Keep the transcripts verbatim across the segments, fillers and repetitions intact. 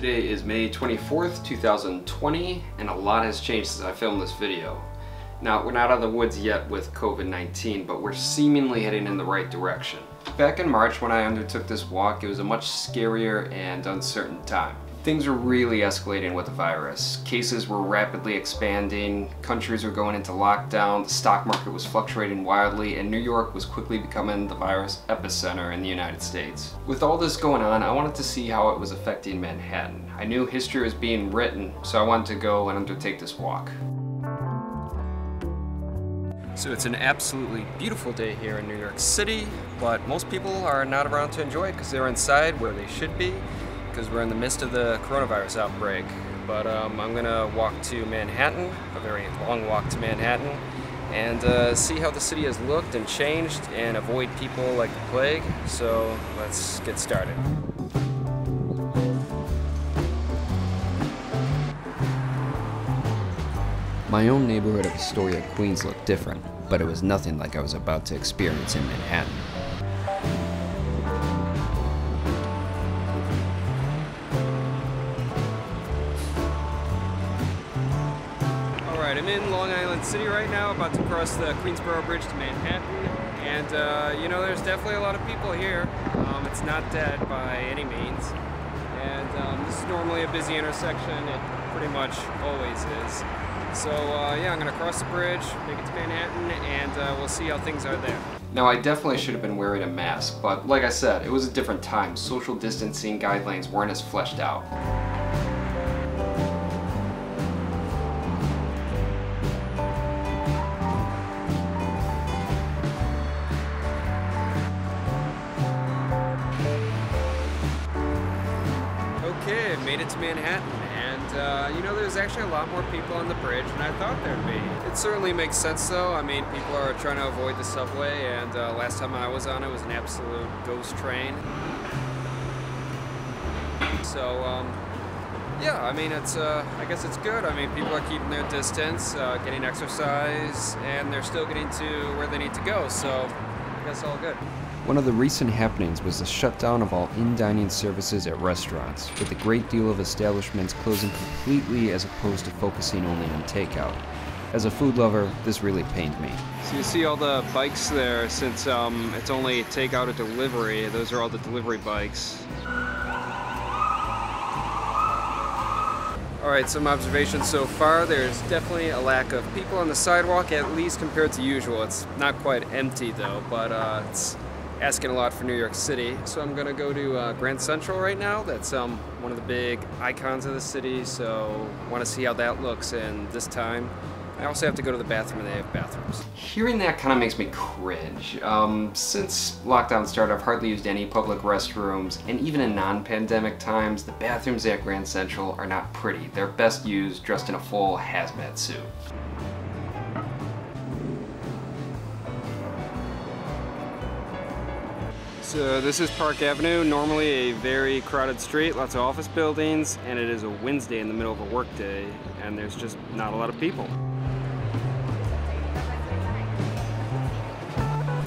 Today is May twenty-fourth, two thousand twenty, and a lot has changed since I filmed this video. Now, we're not out of the woods yet with COVID nineteen, but we're seemingly heading in the right direction. Back in March when I undertook this walk, it was a much scarier and uncertain time. Things were really escalating with the virus. Cases were rapidly expanding, countries were going into lockdown, the stock market was fluctuating wildly, and New York was quickly becoming the virus epicenter in the United States. With all this going on, I wanted to see how it was affecting Manhattan. I knew history was being written, so I wanted to go and undertake this walk. So it's an absolutely beautiful day here in New York City, but most people are not around to enjoy it because they're inside where they should be, because we're in the midst of the coronavirus outbreak. But um, I'm gonna walk to Manhattan, a very long walk to Manhattan, and uh, see how the city has looked and changed and avoid people like the plague. So let's get started. My own neighborhood of Astoria, Queens looked different, but it was nothing like I was about to experience in Manhattan. I'm in Long Island City right now, about to cross the Queensboro Bridge to Manhattan, and uh, you know, there's definitely a lot of people here. Um, it's not dead by any means, and um, this is normally a busy intersection. It pretty much always is. So uh, yeah, I'm gonna cross the bridge, make it to Manhattan, and uh, we'll see how things are there. Now, I definitely should have been wearing a mask, but like I said, it was a different time. Social distancing guidelines weren't as fleshed out. Made it to Manhattan, and uh, you know, there's actually a lot more people on the bridge than I thought there'd be. It certainly makes sense though. I mean, people are trying to avoid the subway, and uh, last time I was on it was an absolute ghost train. So um, yeah, I mean, it's uh, I guess it's good. I mean, people are keeping their distance, uh, getting exercise, and they're still getting to where they need to go, so I guess all good. One of the recent happenings was the shutdown of all in-dining services at restaurants, with a great deal of establishments closing completely as opposed to focusing only on takeout. As a food lover, this really pained me. So you see all the bikes there, since um, it's only takeout or delivery. Those are all the delivery bikes. All right, some observations so far. There's definitely a lack of people on the sidewalk, at least compared to usual. It's not quite empty though, but uh, it's asking a lot for New York City. So I'm gonna go to uh, Grand Central right now. That's um, one of the big icons of the city, so wanna see how that looks in this time. I also have to go to the bathroom, and they have bathrooms. Hearing that kinda makes me cringe. Um, since lockdown started, I've hardly used any public restrooms, and even in non-pandemic times, the bathrooms at Grand Central are not pretty. They're best used dressed in a full hazmat suit. So this is Park Avenue, normally a very crowded street, lots of office buildings, and it is a Wednesday in the middle of a work day, and there's just not a lot of people.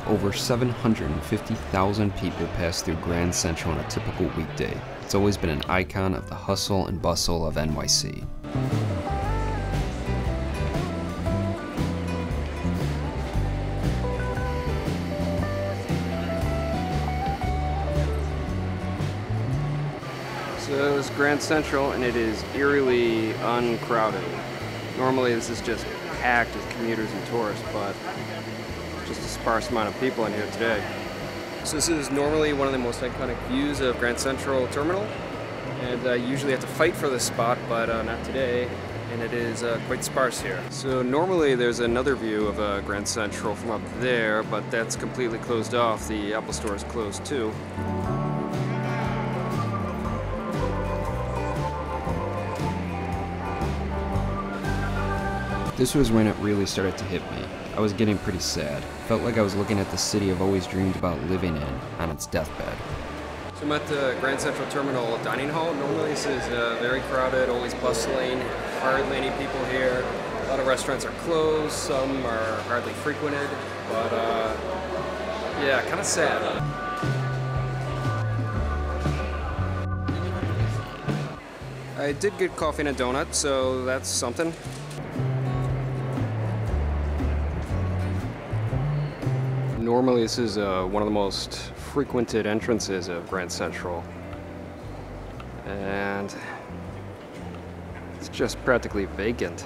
Over seven hundred fifty thousand people pass through Grand Central on a typical weekday. It's always been an icon of the hustle and bustle of N Y C. So it's Grand Central, and it is eerily uncrowded. Normally this is just packed with commuters and tourists, but just a sparse amount of people in here today. So this is normally one of the most iconic views of Grand Central Terminal, and I uh, usually have to fight for this spot, but uh, not today, and it is uh, quite sparse here. So normally there's another view of uh, Grand Central from up there, but that's completely closed off. The Apple Store is closed too. This was when it really started to hit me. I was getting pretty sad. Felt like I was looking at the city I've always dreamed about living in on its deathbed. So I'm at the Grand Central Terminal dining hall. Normally this is uh, very crowded, always bustling, hardly any people here. A lot of restaurants are closed, some are hardly frequented, but uh, yeah, kind of sad. I did get coffee and a donut, so that's something. Normally this is uh, one of the most frequented entrances of Grand Central, and it's just practically vacant.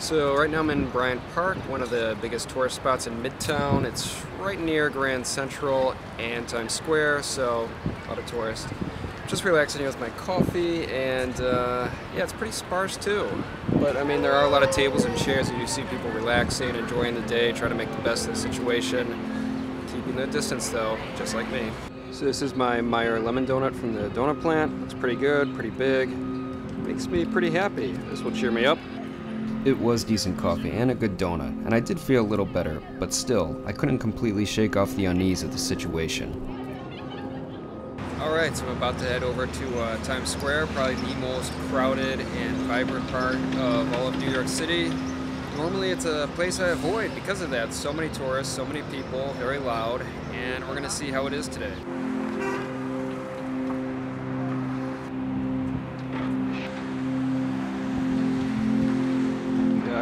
So right now I'm in Bryant Park, one of the biggest tourist spots in Midtown. It's right near Grand Central and Times Square, so a lot of tourists. Just relaxing here with my coffee, and uh, yeah, it's pretty sparse too. But I mean, there are a lot of tables and chairs that you see people relaxing, enjoying the day, trying to make the best of the situation. Keeping their distance though, just like me. So this is my Meyer Lemon Donut from the Donut Plant. It's pretty good, pretty big. Makes me pretty happy. This will cheer me up. It was decent coffee and a good donut, and I did feel a little better, but still, I couldn't completely shake off the unease of the situation. Alright, so I'm about to head over to uh, Times Square, probably the most crowded and vibrant part of all of New York City. Normally it's a place I avoid because of that. So many tourists, so many people, very loud, and we're going to see how it is today.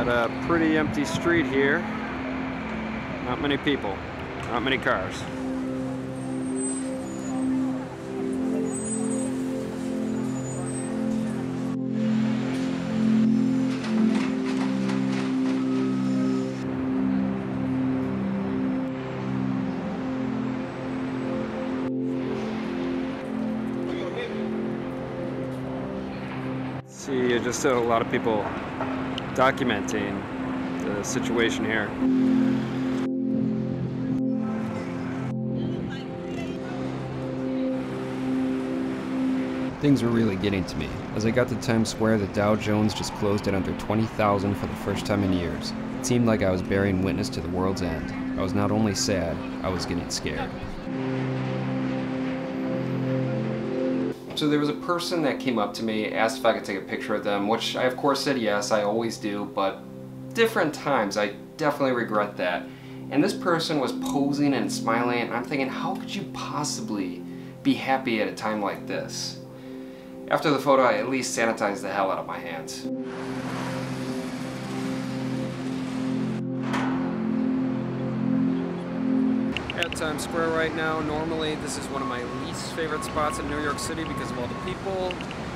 Got a pretty empty street here. Not many people, not many cars. See, just a lot of people documenting the situation here. Things were really getting to me. As I got to Times Square, the Dow Jones just closed at under twenty thousand for the first time in years. It seemed like I was bearing witness to the world's end. I was not only sad, I was getting scared. So there was a person that came up to me, asked if I could take a picture of them, which I of course said yes, I always do, but different times, I definitely regret that. And this person was posing and smiling, and I'm thinking, how could you possibly be happy at a time like this? After the photo, I at least sanitized the hell out of my hands. Times Square right now. Normally this is one of my least favorite spots in New York City because of all the people,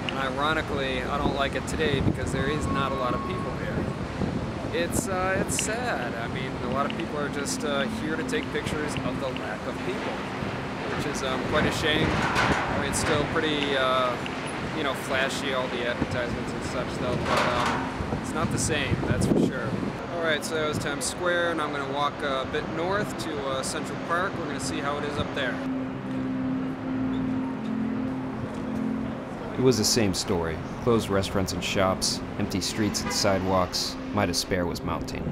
and ironically I don't like it today because there is not a lot of people here. It's, uh, it's sad. I mean, a lot of people are just uh, here to take pictures of the lack of people, which is um, quite a shame. I mean, it's still pretty uh, you know, flashy, all the advertisements and such though, but um, it's not the same, that's for sure. Alright, so that was Times Square, and I'm going to walk a bit north to uh, Central Park. We're going to see how it is up there. It was the same story. Closed restaurants and shops, empty streets and sidewalks. My despair was mounting.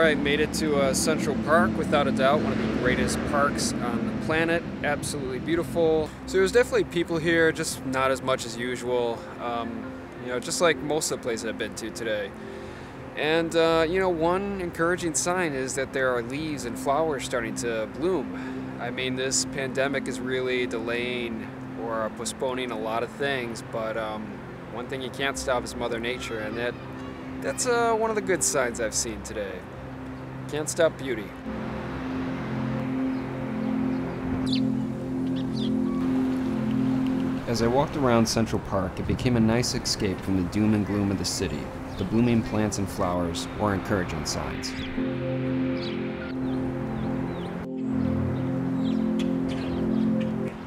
I made it to uh, Central Park, without a doubt, one of the greatest parks on the planet. Absolutely beautiful. So there's definitely people here, just not as much as usual. Um, you know, just like most of the places I've been to today. And uh, you know, one encouraging sign is that there are leaves and flowers starting to bloom. I mean, this pandemic is really delaying or postponing a lot of things, but um, one thing you can't stop is Mother Nature, and that that's uh, one of the good signs I've seen today. Can't stop beauty. As I walked around Central Park, it became a nice escape from the doom and gloom of the city. The blooming plants and flowers were encouraging signs.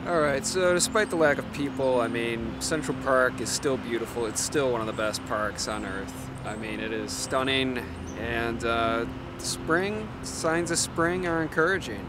Alright, so despite the lack of people, I mean, Central Park is still beautiful. It's still one of the best parks on earth. I mean, it is stunning, and uh, spring, signs of spring are encouraging.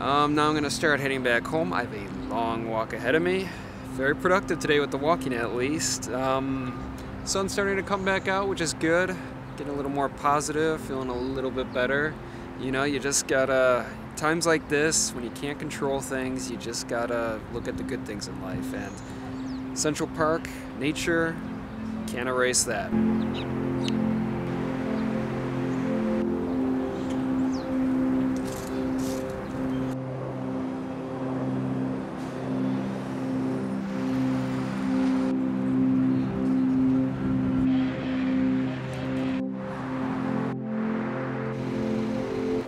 Um, now I'm gonna start heading back home. I have a long walk ahead of me. Very productive today with the walking, at least. Um, sun's starting to come back out, which is good. Getting a little more positive, feeling a little bit better. You know, you just gotta, times like this, when you can't control things, you just gotta look at the good things in life. And Central Park, nature, can't erase that.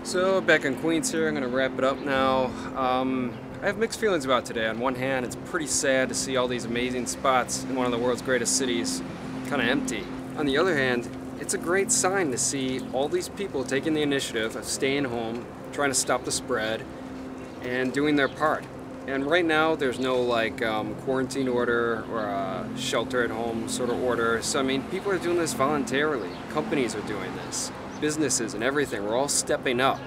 So back in Queens here, I'm gonna wrap it up now. Um, I have mixed feelings about today. On one hand, it's pretty sad to see all these amazing spots in one of the world's greatest cities kind of empty. On the other hand, it's a great sign to see all these people taking the initiative of staying home, trying to stop the spread, and doing their part. And right now, there's no like um, quarantine order or a shelter at home sort of order. So I mean, people are doing this voluntarily. Companies are doing this. Businesses and everything, we're all stepping up.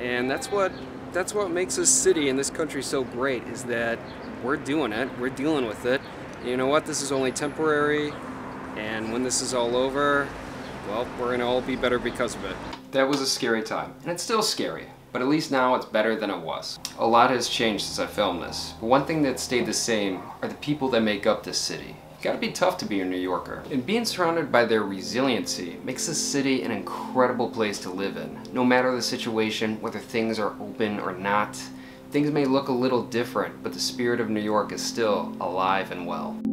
And that's what that's what makes this city and this country so great, is that we're doing it, we're dealing with it. And you know what, this is only temporary, and when this is all over, well, we're gonna all be better because of it. That was a scary time, and it's still scary, but at least now it's better than it was. A lot has changed since I filmed this, but one thing that stayed the same are the people that make up this city. Gotta be tough to be a New Yorker. And being surrounded by their resiliency makes this city an incredible place to live in. No matter the situation, whether things are open or not, things may look a little different, but the spirit of New York is still alive and well.